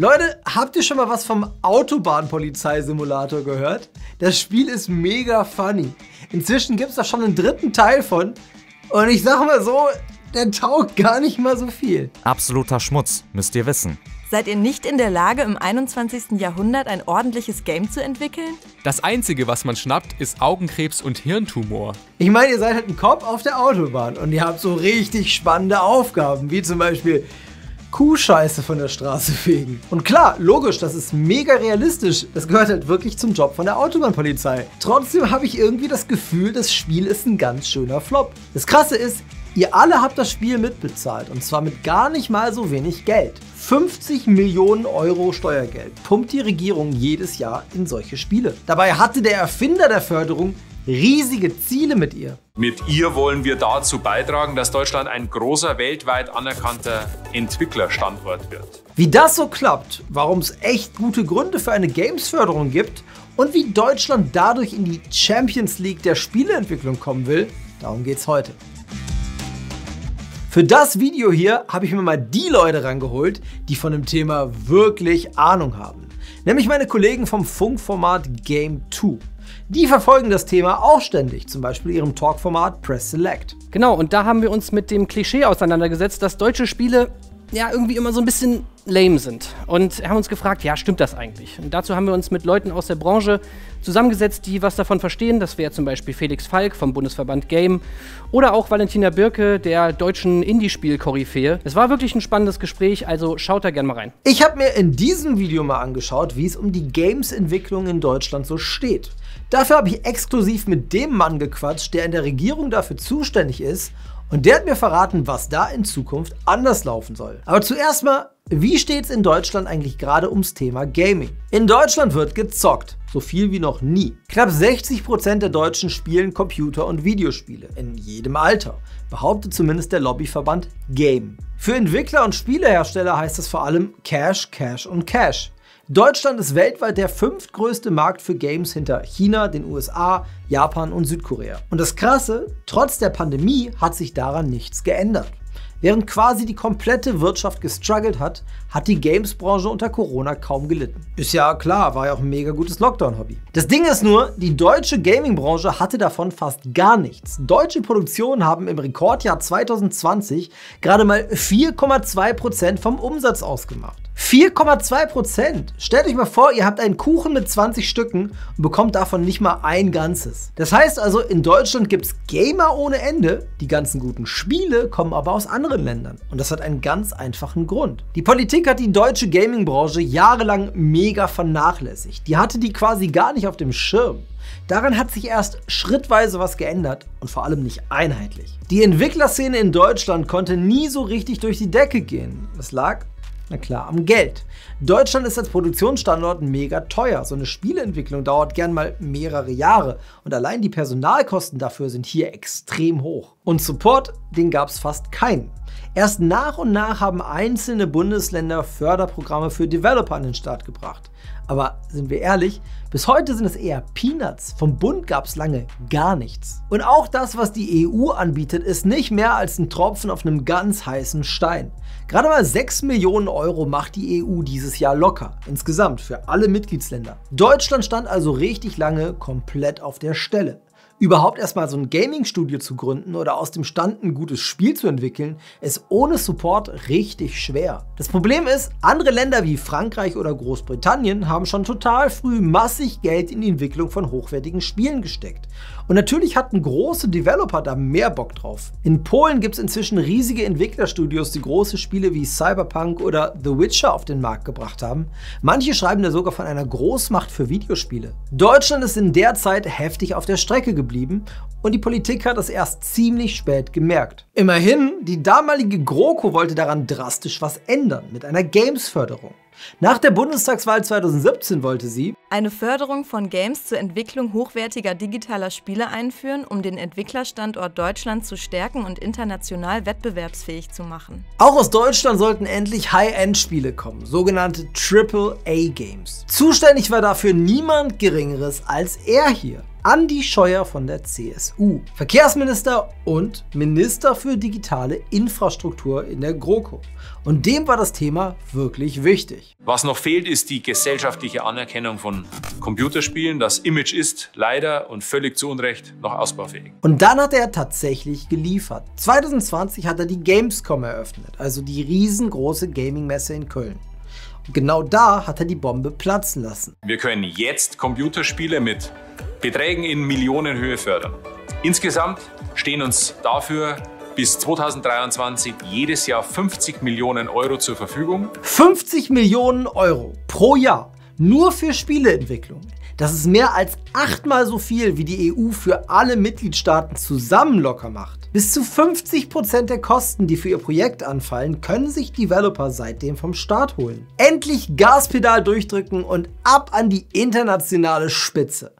Leute, habt ihr schon mal was vom Autobahnpolizeisimulator gehört? Das Spiel ist mega funny. Inzwischen gibt es da schon einen dritten Teil von. Und ich sag mal so, der taugt gar nicht mal so viel. Absoluter Schmutz, müsst ihr wissen. Seid ihr nicht in der Lage, im 21. Jahrhundert ein ordentliches Game zu entwickeln? Das Einzige, was man schnappt, ist Augenkrebs und Hirntumor. Ich meine, ihr seid halt ein Cop auf der Autobahn und ihr habt so richtig spannende Aufgaben, wie zum Beispiel Kuhscheiße von der Straße fegen. Und klar, logisch, das ist mega realistisch. Das gehört halt wirklich zum Job von der Autobahnpolizei. Trotzdem habe ich irgendwie das Gefühl, das Spiel ist ein ganz schöner Flop. Das Krasse ist, ihr alle habt das Spiel mitbezahlt und zwar mit gar nicht mal so wenig Geld. 50 Millionen Euro Steuergeld pumpt die Regierung jedes Jahr in solche Spiele. Dabei hatte der Erfinder der Förderung riesige Ziele mit ihr. Mit ihr wollen wir dazu beitragen, dass Deutschland ein großer, weltweit anerkannter Entwicklerstandort wird. Wie das so klappt, warum es echt gute Gründe für eine Gamesförderung gibt und wie Deutschland dadurch in die Champions League der Spieleentwicklung kommen will, darum geht's heute. Für das Video hier habe ich mir mal die Leute rangeholt, die von dem Thema wirklich Ahnung haben. Nämlich meine Kollegen vom Funkformat Game Two. Die verfolgen das Thema auch ständig, zum Beispiel ihrem Talkformat Press Select. Genau, und da haben wir uns mit dem Klischee auseinandergesetzt, dass deutsche Spiele ja irgendwie immer so ein bisschen lame sind. Und haben uns gefragt, ja, stimmt das eigentlich? Und dazu haben wir uns mit Leuten aus der Branche zusammengesetzt, die was davon verstehen. Das wäre zum Beispiel Felix Falk vom Bundesverband Game oder auch Valentina Birke, der deutschen Indie-Spiel-Koryphäe. Es war wirklich ein spannendes Gespräch, also schaut da gerne mal rein. Ich habe mir in diesem Video mal angeschaut, wie es um die Games-Entwicklung in Deutschland so steht. Dafür habe ich exklusiv mit dem Mann gequatscht, der in der Regierung dafür zuständig ist. Und der hat mir verraten, was da in Zukunft anders laufen soll. Aber zuerst mal, wie steht's in Deutschland eigentlich gerade ums Thema Gaming? In Deutschland wird gezockt, so viel wie noch nie. Knapp 60% der Deutschen spielen Computer- und Videospiele, in jedem Alter, behauptet zumindest der Lobbyverband Game. Für Entwickler und Spielehersteller heißt das vor allem Cash, Cash und Cash. Deutschland ist weltweit der fünftgrößte Markt für Games hinter China, den USA, Japan und Südkorea. Und das Krasse, trotz der Pandemie hat sich daran nichts geändert. Während quasi die komplette Wirtschaft gestruggelt hat, hat die Games-Branche unter Corona kaum gelitten. Ist ja klar, war ja auch ein mega gutes Lockdown-Hobby. Das Ding ist nur, die deutsche Gaming-Branche hatte davon fast gar nichts. Deutsche Produktionen haben im Rekordjahr 2020 gerade mal 4,2% vom Umsatz ausgemacht. 4,2%! Stellt euch mal vor, ihr habt einen Kuchen mit 20 Stücken und bekommt davon nicht mal ein ganzes. Das heißt also, in Deutschland gibt's Gamer ohne Ende, die ganzen guten Spiele kommen aber aus anderen Ländern. Und das hat einen ganz einfachen Grund. Die Politik hat die deutsche Gaming-Branche jahrelang mega vernachlässigt. Die hatte die quasi gar nicht auf dem Schirm. Daran hat sich erst schrittweise was geändert und vor allem nicht einheitlich. Die Entwicklerszene in Deutschland konnte nie so richtig durch die Decke gehen. Das lag, na klar, am Geld. Deutschland ist als Produktionsstandort mega teuer. So eine Spieleentwicklung dauert gern mal mehrere Jahre. Und allein die Personalkosten dafür sind hier extrem hoch. Und Support, den gab es fast keinen. Erst nach und nach haben einzelne Bundesländer Förderprogramme für Developer an den Start gebracht. Aber sind wir ehrlich, bis heute sind es eher Peanuts. Vom Bund gab es lange gar nichts. Und auch das, was die EU anbietet, ist nicht mehr als ein Tropfen auf einem ganz heißen Stein. Gerade mal 6 Millionen Euro macht die EU dieses Jahr locker, insgesamt für alle Mitgliedsländer. Deutschland stand also richtig lange komplett auf der Stelle. Überhaupt erstmal so ein Gaming-Studio zu gründen oder aus dem Stand ein gutes Spiel zu entwickeln, ist ohne Support richtig schwer. Das Problem ist, andere Länder wie Frankreich oder Großbritannien haben schon total früh massig Geld in die Entwicklung von hochwertigen Spielen gesteckt. Und natürlich hatten große Developer da mehr Bock drauf. In Polen gibt es inzwischen riesige Entwicklerstudios, die große Spiele wie Cyberpunk oder The Witcher auf den Markt gebracht haben. Manche schreiben da sogar von einer Großmacht für Videospiele. Deutschland ist in der Zeit heftig auf der Strecke geblieben. Und die Politik hat das erst ziemlich spät gemerkt. Immerhin, die damalige GroKo wollte daran drastisch was ändern, mit einer Games-Förderung. Nach der Bundestagswahl 2017 wollte sie eine Förderung von Games zur Entwicklung hochwertiger digitaler Spiele einführen, um den Entwicklerstandort Deutschland zu stärken und international wettbewerbsfähig zu machen. Auch aus Deutschland sollten endlich High-End-Spiele kommen, sogenannte AAA-Games. Zuständig war dafür niemand Geringeres als er hier. Andi Scheuer von der CSU, Verkehrsminister und Minister für digitale Infrastruktur in der GroKo. Und dem war das Thema wirklich wichtig. Was noch fehlt, ist die gesellschaftliche Anerkennung von Computerspielen. Das Image ist leider und völlig zu Unrecht noch ausbaufähig. Und dann hat er tatsächlich geliefert. 2020 hat er die Gamescom eröffnet, also die riesengroße Gaming-Messe in Köln. Genau da hat er die Bombe platzen lassen. Wir können jetzt Computerspiele mit Beträgen in Millionenhöhe fördern. Insgesamt stehen uns dafür bis 2023 jedes Jahr 50 Millionen Euro zur Verfügung. 50 Millionen Euro pro Jahr nur für Spieleentwicklung. Das ist mehr als 8-mal so viel, wie die EU für alle Mitgliedstaaten zusammen locker macht. Bis zu 50% der Kosten, die für ihr Projekt anfallen, können sich Developer seitdem vom Staat holen. Endlich Gaspedal durchdrücken und ab an die internationale Spitze.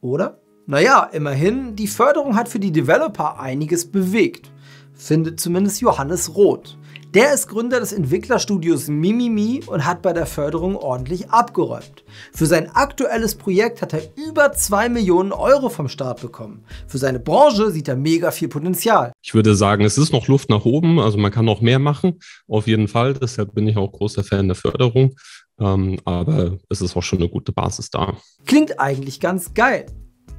Oder? Naja, immerhin, die Förderung hat für die Developer einiges bewegt. Findet zumindest Johannes Roth. Der ist Gründer des Entwicklerstudios Mimimi und hat bei der Förderung ordentlich abgeräumt. Für sein aktuelles Projekt hat er über 2 Millionen Euro vom Staat bekommen. Für seine Branche sieht er mega viel Potenzial. Ich würde sagen, es ist noch Luft nach oben, also man kann noch mehr machen, auf jeden Fall. Deshalb bin ich auch großer Fan der Förderung, aber es ist auch schon eine gute Basis da. Klingt eigentlich ganz geil.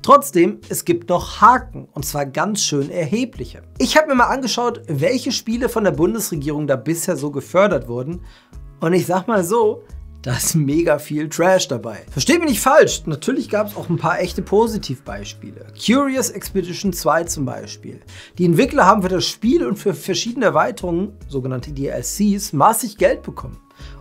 Trotzdem, es gibt noch Haken, und zwar ganz schön erhebliche. Ich habe mir mal angeschaut, welche Spiele von der Bundesregierung da bisher so gefördert wurden, und ich sag mal so, da ist mega viel Trash dabei. Versteht mich nicht falsch, natürlich gab es auch ein paar echte Positivbeispiele. Curious Expedition 2 zum Beispiel. Die Entwickler haben für das Spiel und für verschiedene Erweiterungen, sogenannte DLCs, massig Geld bekommen.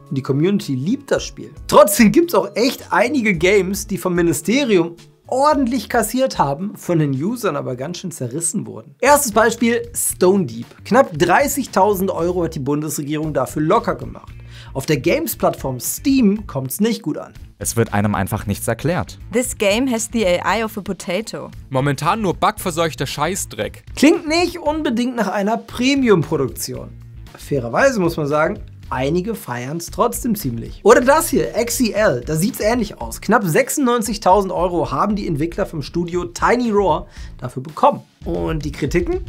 Und die Community liebt das Spiel. Trotzdem gibt es auch echt einige Games, die vom Ministerium ordentlich kassiert haben, von den Usern aber ganz schön zerrissen wurden. Erstes Beispiel Stone Deep. Knapp 30.000 Euro hat die Bundesregierung dafür locker gemacht. Auf der Games-Plattform Steam kommt's nicht gut an. Es wird einem einfach nichts erklärt. This game has the AI of a potato. Momentan nur bugverseuchter Scheißdreck. Klingt nicht unbedingt nach einer Premium-Produktion. Fairerweise muss man sagen, einige feiern es trotzdem ziemlich. Oder das hier, XCL, da sieht es ähnlich aus. Knapp 96.000 Euro haben die Entwickler vom Studio Tiny Roar dafür bekommen. Und die Kritiken?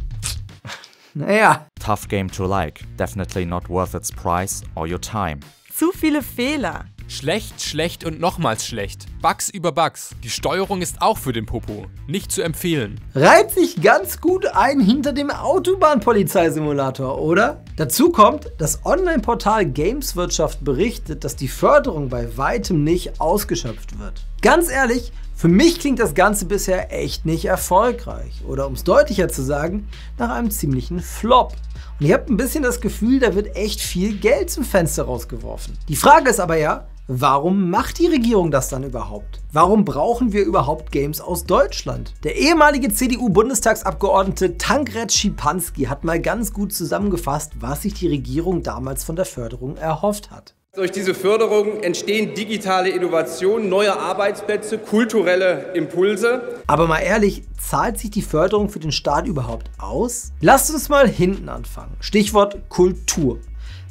Naja. Tough game to like. Definitely not worth its price or your time. Zu viele Fehler. Schlecht, schlecht und nochmals schlecht. Bugs über Bugs. Die Steuerung ist auch für den Popo. Nicht zu empfehlen. Reiht sich ganz gut ein hinter dem Autobahnpolizeisimulator, oder? Dazu kommt, das Online-Portal Gameswirtschaft berichtet, dass die Förderung bei weitem nicht ausgeschöpft wird. Ganz ehrlich, für mich klingt das Ganze bisher echt nicht erfolgreich. Oder um es deutlicher zu sagen, nach einem ziemlichen Flop. Und ihr habt ein bisschen das Gefühl, da wird echt viel Geld zum Fenster rausgeworfen. Die Frage ist aber ja, warum macht die Regierung das dann überhaupt? Warum brauchen wir überhaupt Games aus Deutschland? Der ehemalige CDU-Bundestagsabgeordnete Tankred Schipanski hat mal ganz gut zusammengefasst, was sich die Regierung damals von der Förderung erhofft hat. Durch diese Förderung entstehen digitale Innovationen, neue Arbeitsplätze, kulturelle Impulse. Aber mal ehrlich, zahlt sich die Förderung für den Staat überhaupt aus? Lasst uns mal hinten anfangen. Stichwort Kultur.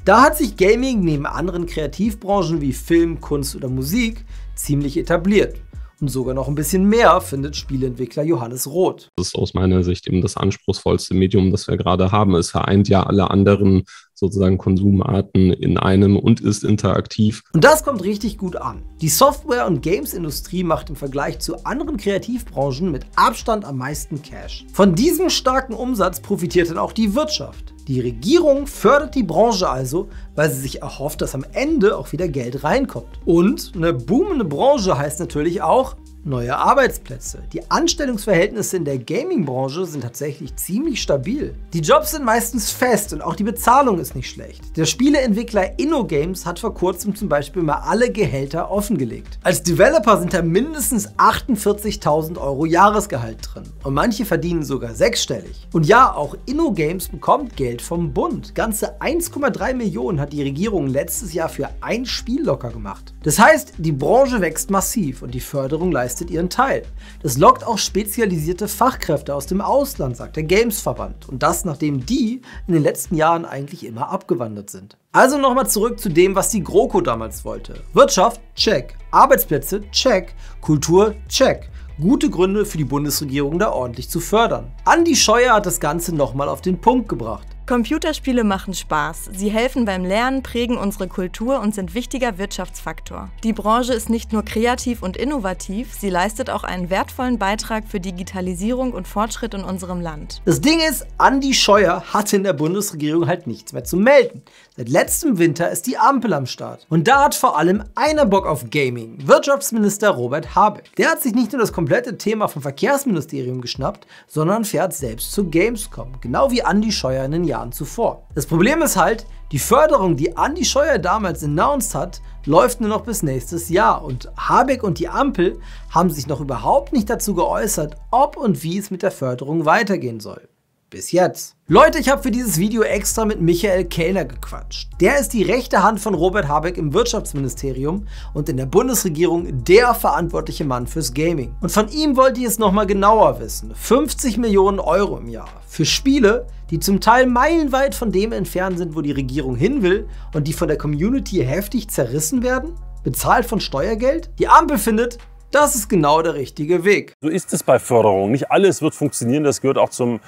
Da hat sich Gaming neben anderen Kreativbranchen wie Film, Kunst oder Musik ziemlich etabliert. Und sogar noch ein bisschen mehr, findet Spieleentwickler Johannes Roth. Das ist aus meiner Sicht eben das anspruchsvollste Medium, das wir gerade haben. Es vereint ja alle anderen sozusagen Konsumarten in einem und ist interaktiv. Und das kommt richtig gut an. Die Software- und Games-Industrie macht im Vergleich zu anderen Kreativbranchen mit Abstand am meisten Cash. Von diesem starken Umsatz profitiert dann auch die Wirtschaft. Die Regierung fördert die Branche also, weil sie sich erhofft, dass am Ende auch wieder Geld reinkommt. Und eine boomende Branche heißt natürlich auch neue Arbeitsplätze. Die Anstellungsverhältnisse in der Gaming-Branche sind tatsächlich ziemlich stabil. Die Jobs sind meistens fest und auch die Bezahlung ist nicht schlecht. Der Spieleentwickler InnoGames hat vor kurzem zum Beispiel mal alle Gehälter offengelegt. Als Developer sind da mindestens 48.000 Euro Jahresgehalt drin und manche verdienen sogar sechsstellig. Und ja, auch InnoGames bekommt Geld vom Bund. Ganze 1,3 Millionen hat die Regierung letztes Jahr für ein Spiel locker gemacht. Das heißt, die Branche wächst massiv und die Förderung leistet ihren Teil. Das lockt auch spezialisierte Fachkräfte aus dem Ausland, sagt der Gamesverband. Und das, nachdem die in den letzten Jahren eigentlich immer abgewandert sind. Also nochmal zurück zu dem, was die GroKo damals wollte. Wirtschaft, check. Arbeitsplätze, check. Kultur, check. Gute Gründe für die Bundesregierung, da ordentlich zu fördern. Andi Scheuer hat das Ganze nochmal auf den Punkt gebracht. Computerspiele machen Spaß. Sie helfen beim Lernen, prägen unsere Kultur und sind wichtiger Wirtschaftsfaktor. Die Branche ist nicht nur kreativ und innovativ, sie leistet auch einen wertvollen Beitrag für Digitalisierung und Fortschritt in unserem Land. Das Ding ist, Andi Scheuer hatte in der Bundesregierung halt nichts mehr zu melden. Seit letztem Winter ist die Ampel am Start. Und da hat vor allem einer Bock auf Gaming, Wirtschaftsminister Robert Habeck. Der hat sich nicht nur das komplette Thema vom Verkehrsministerium geschnappt, sondern fährt selbst zur Gamescom, genau wie Andi Scheuer in den Jahren zuvor. Das Problem ist halt, die Förderung, die Andi Scheuer damals announced hat, läuft nur noch bis nächstes Jahr und Habeck und die Ampel haben sich noch überhaupt nicht dazu geäußert, ob und wie es mit der Förderung weitergehen soll. Bis jetzt. Leute, ich habe für dieses Video extra mit Michael Kellner gequatscht. Der ist die rechte Hand von Robert Habeck im Wirtschaftsministerium und in der Bundesregierung der verantwortliche Mann fürs Gaming. Und von ihm wollte ich es nochmal genauer wissen. 50 Millionen Euro im Jahr für Spiele, die zum Teil meilenweit von dem entfernt sind, wo die Regierung hin will und die von der Community heftig zerrissen werden? Bezahlt von Steuergeld? Die Ampel findet, das ist genau der richtige Weg. So ist es bei Förderung. Nicht alles wird funktionieren, das gehört auch zum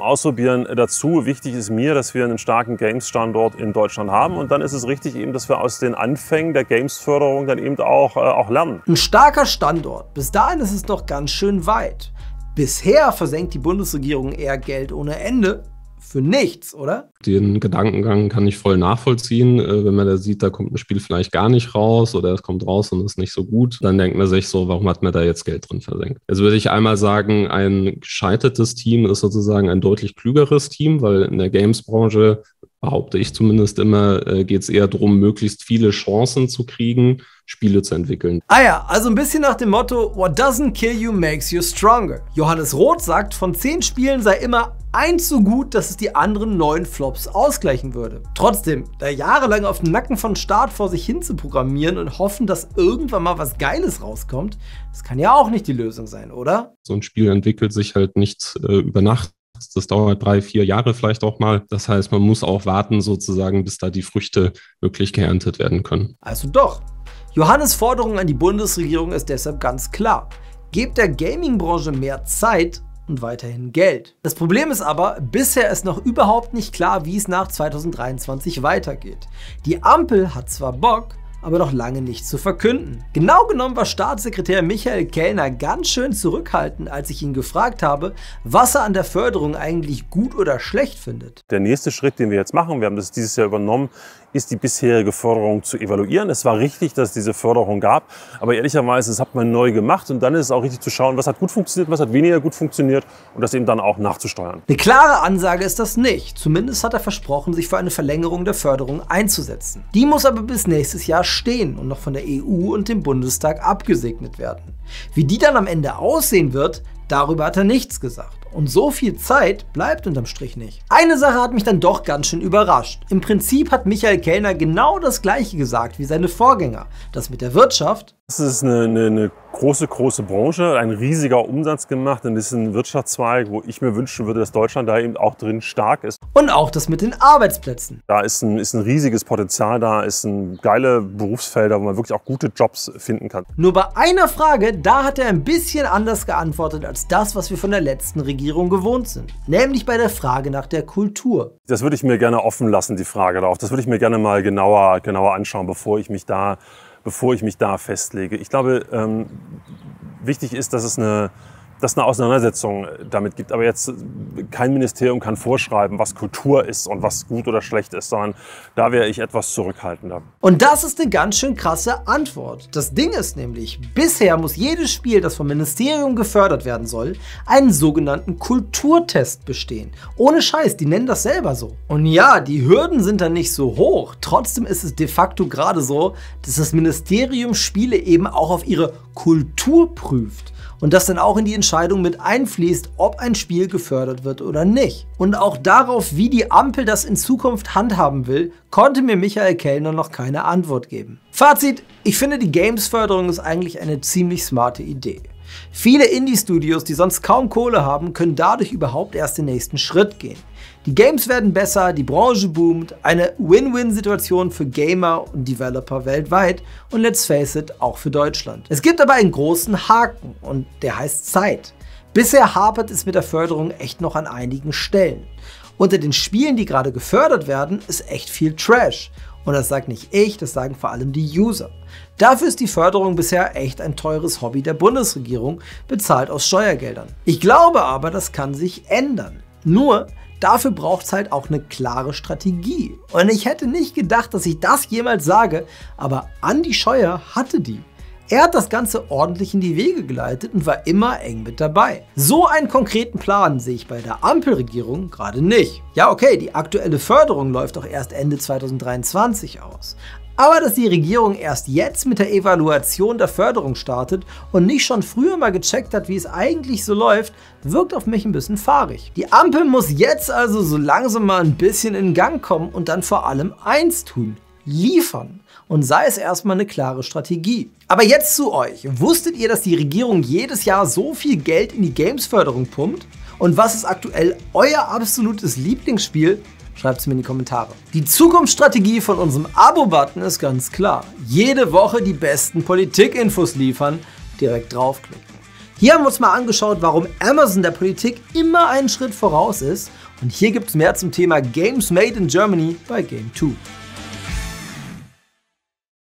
Ausprobieren dazu. Wichtig ist mir, dass wir einen starken Games-Standort in Deutschland haben und dann ist es richtig eben, dass wir aus den Anfängen der Games-Förderung dann eben auch lernen. Ein starker Standort. Bis dahin ist es noch ganz schön weit. Bisher versenkt die Bundesregierung eher Geld ohne Ende. Für nichts, oder? Den Gedankengang kann ich voll nachvollziehen. Wenn man da sieht, da kommt ein Spiel vielleicht gar nicht raus oder es kommt raus und ist nicht so gut, dann denkt man sich so, warum hat man da jetzt Geld drin versenkt? Also würde ich einmal sagen, ein gescheitertes Team ist sozusagen ein deutlich klügeres Team, weil in der Games-Branche, behaupte ich zumindest immer, geht es eher darum, möglichst viele Chancen zu kriegen, Spiele zu entwickeln. Ah ja, also ein bisschen nach dem Motto, what doesn't kill you makes you stronger. Johannes Roth sagt, von 10 Spielen sei immer eins so gut, dass es die anderen 9 Flops ausgleichen würde. Trotzdem, da jahrelang auf den Nacken von Staat vor sich hin zu programmieren und hoffen, dass irgendwann mal was Geiles rauskommt, das kann ja auch nicht die Lösung sein, oder? So ein Spiel entwickelt sich halt nicht über Nacht. Das dauert 3, 4 Jahre vielleicht auch mal. Das heißt, man muss auch warten sozusagen, bis da die Früchte wirklich geerntet werden können. Also doch. Johannes' Forderung an die Bundesregierung ist deshalb ganz klar. Gebt der Gaming-Branche mehr Zeit und weiterhin Geld. Das Problem ist aber, bisher ist noch überhaupt nicht klar, wie es nach 2023 weitergeht. Die Ampel hat zwar Bock, aber noch lange nichts zu verkünden. Genau genommen war Staatssekretär Michael Kellner ganz schön zurückhaltend, als ich ihn gefragt habe, was er an der Förderung eigentlich gut oder schlecht findet. Der nächste Schritt, den wir jetzt machen, wir haben das dieses Jahr übernommen, ist die bisherige Förderung zu evaluieren. Es war richtig, dass es diese Förderung gab, aber ehrlicherweise, das hat man neu gemacht und dann ist es auch richtig zu schauen, was hat gut funktioniert, was hat weniger gut funktioniert und das eben dann auch nachzusteuern. Eine klare Ansage ist das nicht. Zumindest hat er versprochen, sich für eine Verlängerung der Förderung einzusetzen. Die muss aber bis nächstes Jahr stehen und noch von der EU und dem Bundestag abgesegnet werden. Wie die dann am Ende aussehen wird, darüber hat er nichts gesagt. Und so viel Zeit bleibt unterm Strich nicht. Eine Sache hat mich dann doch ganz schön überrascht. Im Prinzip hat Michael Kellner genau das Gleiche gesagt wie seine Vorgänger. Das mit der Wirtschaft. Das ist eine große Branche, ein riesiger Umsatz gemacht. Und das ist ein Wirtschaftszweig, wo ich mir wünschen würde, dass Deutschland da eben auch drin stark ist. Und auch das mit den Arbeitsplätzen. Da ist ein riesiges Potenzial da, ist ein geile Berufsfelder, wo man wirklich auch gute Jobs finden kann. Nur bei einer Frage, da hat er ein bisschen anders geantwortet als das, was wir von der letzten Regierung gewohnt sind. Nämlich bei der Frage nach der Kultur. Das würde ich mir gerne offen lassen, die Frage darauf. Das würde ich mir gerne mal genauer anschauen, bevor ich mich da festlege. Ich glaube, wichtig ist, dass es eine Auseinandersetzung damit gibt. Aber jetzt kein Ministerium kann vorschreiben, was Kultur ist und was gut oder schlecht ist, sondern da wäre ich etwas zurückhaltender. Und das ist eine ganz schön krasse Antwort. Das Ding ist nämlich, bisher muss jedes Spiel, das vom Ministerium gefördert werden soll, einen sogenannten Kulturtest bestehen. Ohne Scheiß, die nennen das selber so. Und ja, die Hürden sind dann nicht so hoch. Trotzdem ist es de facto gerade so, dass das Ministerium Spiele eben auch auf ihre Kultur prüft. Und das dann auch in die Entscheidung mit einfließt, ob ein Spiel gefördert wird oder nicht. Und auch darauf, wie die Ampel das in Zukunft handhaben will, konnte mir Michael Kellner noch keine Antwort geben. Fazit, ich finde, die Games-Förderung ist eigentlich eine ziemlich smarte Idee. Viele Indie-Studios, die sonst kaum Kohle haben, können dadurch überhaupt erst den nächsten Schritt gehen. Die Games werden besser, die Branche boomt, eine Win-Win-Situation für Gamer und Developer weltweit und let's face it, auch für Deutschland. Es gibt aber einen großen Haken und der heißt Zeit. Bisher hapert es mit der Förderung echt noch an einigen Stellen. Unter den Spielen, die gerade gefördert werden, ist echt viel Trash. Und das sagt nicht ich, das sagen vor allem die User. Dafür ist die Förderung bisher echt ein teures Hobby der Bundesregierung, bezahlt aus Steuergeldern. Ich glaube aber, das kann sich ändern. Nur, dafür braucht es halt auch eine klare Strategie. Und ich hätte nicht gedacht, dass ich das jemals sage, aber Andy Scheuer hatte die. Er hat das Ganze ordentlich in die Wege geleitet und war immer eng mit dabei. So einen konkreten Plan sehe ich bei der Ampelregierung gerade nicht. Ja, okay, die aktuelle Förderung läuft doch erst Ende 2023 aus. Aber dass die Regierung erst jetzt mit der Evaluation der Förderung startet und nicht schon früher mal gecheckt hat, wie es eigentlich so läuft, wirkt auf mich ein bisschen fahrig. Die Ampel muss jetzt also so langsam mal ein bisschen in Gang kommen und dann vor allem eins tun. Liefern. Und sei es erstmal eine klare Strategie. Aber jetzt zu euch. Wusstet ihr, dass die Regierung jedes Jahr so viel Geld in die Games-Förderung pumpt? Und was ist aktuell euer absolutes Lieblingsspiel? Schreibt es mir in die Kommentare. Die Zukunftsstrategie von unserem Abo-Button ist ganz klar. Jede Woche die besten Politikinfos liefern. Direkt draufklicken. Hier haben wir uns mal angeschaut, warum Amazon der Politik immer einen Schritt voraus ist. Und hier gibt es mehr zum Thema Games Made in Germany bei Game Two.